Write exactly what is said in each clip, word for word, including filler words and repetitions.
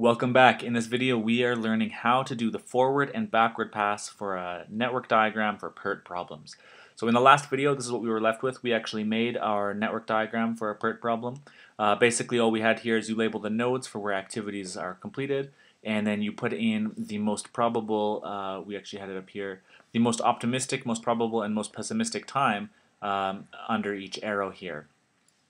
Welcome back. In this video we are learning how to do the forward and backward pass for a network diagram for PERT problems. So in the last video, this is what we were left with. We actually made our network diagram for a PERT problem. Uh, basically all we had here is you label the nodes for where activities are completed, and then you put in the most probable, uh, we actually had it up here, the most optimistic, most probable, and most pessimistic time um, under each arrow here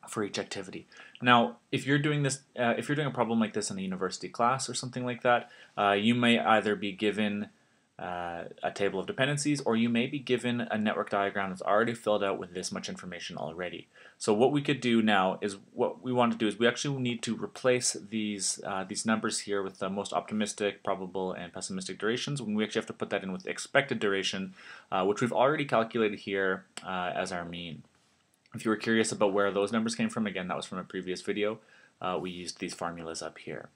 for each activity. Now, if you're doing this, uh, if you're doing a problem like this in a university class or something like that, uh, you may either be given uh, a table of dependencies, or you may be given a network diagram that's already filled out with this much information already. So what we could do now is, what we want to do is we actually need to replace these uh, these numbers here with the most optimistic, probable, and pessimistic durations, and we actually have to put that in with expected duration, uh, which we've already calculated here uh, as our mean. If you were curious about where those numbers came from, again, that was from a previous video. Uh, we used these formulas up here.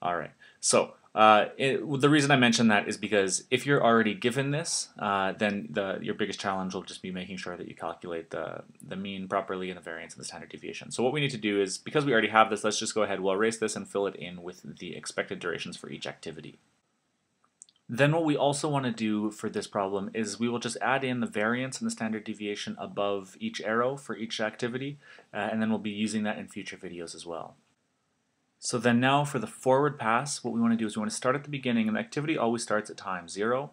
All right, so uh, it, the reason I mentioned that is because if you're already given this, uh, then the, your biggest challenge will just be making sure that you calculate the, the mean properly and the variance and the standard deviation. So what we need to do is, because we already have this, let's just go ahead, we'll erase this and fill it in with the expected durations for each activity. Then what we also want to do for this problem is we will just add in the variance and the standard deviation above each arrow for each activity, uh, and then we'll be using that in future videos as well. So then now for the forward pass, what we want to do is we want to start at the beginning, and the activity always starts at time zero.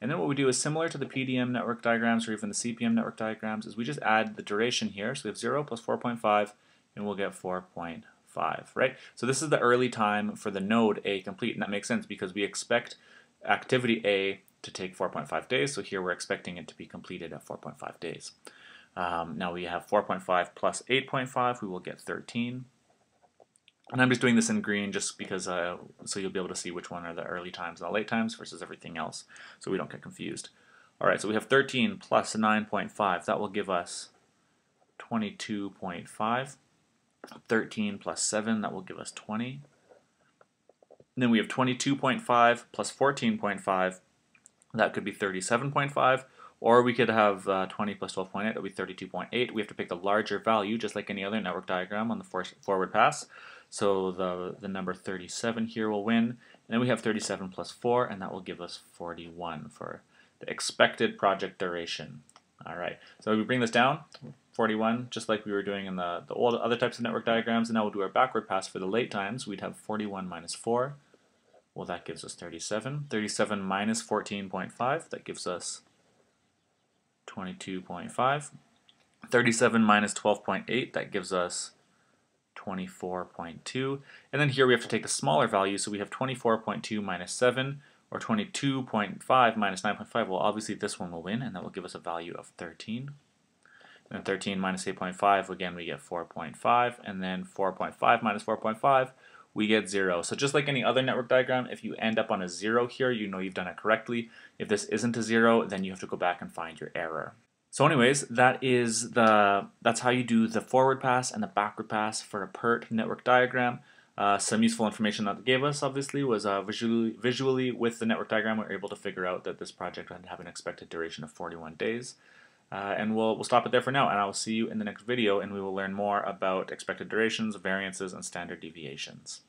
And then what we do is similar to the P D M network diagrams or even the C P M network diagrams, is we just add the duration here. So we have zero plus four point five, and we'll get four point five. Right? So this is the early time for the node A complete, and that makes sense because we expect activity A to take four point five days, so here we're expecting it to be completed at four point five days. Um, now we have four point five plus eight point five, we will get thirteen. And I'm just doing this in green just because, uh, so you'll be able to see which one are the early times and the late times versus everything else, so we don't get confused. Alright, so we have thirteen plus nine point five, that will give us twenty-two point five. thirteen plus seven, that will give us twenty. And then we have twenty-two point five plus fourteen point five, that could be thirty-seven point five, or we could have uh, twenty plus twelve point eight, that would be thirty-two point eight. We have to pick the larger value, just like any other network diagram on the for forward pass. So the, the number thirty-seven here will win. And then we have thirty-seven plus four, and that will give us forty-one for the expected project duration. All right, so we bring this down, forty-one, just like we were doing in the, the old other types of network diagrams, and now we'll do our backward pass for the late times. We'd have forty-one minus four. Well, that gives us thirty-seven. thirty-seven minus fourteen point five, that gives us twenty-two point five. thirty-seven minus twelve point eight, that gives us twenty-four point two. And then here we have to take the smaller value, so we have twenty-four point two minus seven, or twenty-two point five minus nine point five. Well, obviously this one will win, and that will give us a value of thirteen. And thirteen minus eight point five, again, we get four point five. And then four point five minus four point five, we get zero. So just like any other network diagram, if you end up on a zero here, you know you've done it correctly. If this isn't a zero, then you have to go back and find your error. So anyways, that is the, that's how you do the forward pass and the backward pass for a PERT network diagram. Uh, some useful information that they gave us, obviously, was uh, visually, visually with the network diagram, we were able to figure out that this project would have an expected duration of forty-one days. Uh, and we'll, we'll stop it there for now, and I will see you in the next video, and we will learn more about expected durations, variances, and standard deviations.